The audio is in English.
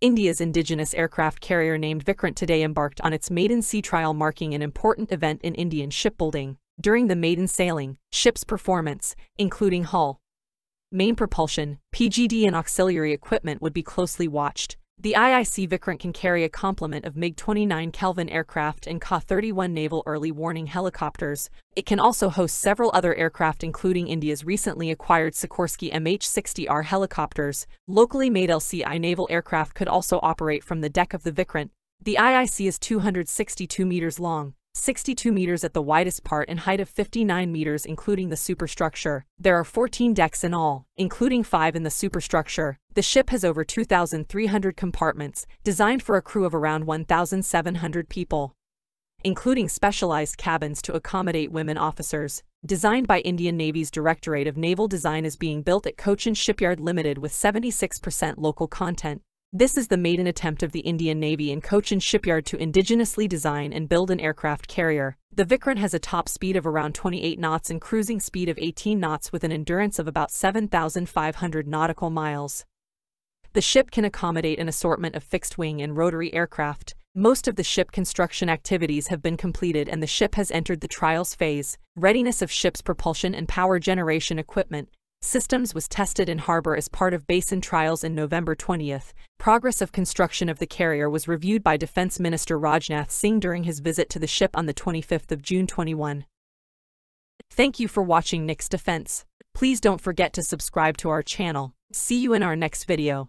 India's indigenous aircraft carrier named Vikrant today embarked on its maiden sea trial, marking an important event in Indian shipbuilding. During the maiden sailing, ship's performance, including hull, main propulsion, PGD and auxiliary equipment, would be closely watched. The IAC Vikrant can carry a complement of MiG-29 K aircraft and Ka-31 naval early warning helicopters. It can also host several other aircraft, including India's recently acquired Sikorsky MH-60R helicopters. Locally made LCA Naval aircraft could also operate from the deck of the Vikrant. The IAC is 262 meters long, 62 meters at the widest part, and height of 59 meters including the superstructure. There are 14 decks in all, including 5 in the superstructure. The ship has over 2,300 compartments, designed for a crew of around 1,700 people, including specialized cabins to accommodate women officers. Designed by Indian Navy's Directorate of Naval Design, is being built at Cochin Shipyard Limited with 76% local content. This is the maiden attempt of the Indian Navy in Cochin Shipyard to indigenously design and build an aircraft carrier. The Vikrant has a top speed of around 28 knots and cruising speed of 18 knots with an endurance of about 7,500 nautical miles. The ship can accommodate an assortment of fixed-wing and rotary aircraft. Most of the ship construction activities have been completed and the ship has entered the trials phase. Readiness of ship's propulsion and power generation equipment systems was tested in harbor as part of basin trials in November 20th. Progress of construction of the carrier was reviewed by Defense Minister Rajnath Singh during his visit to the ship on the 25th of June 2021. Thank you for watching NYX Defense. Please don't forget to subscribe to our channel. See you in our next video.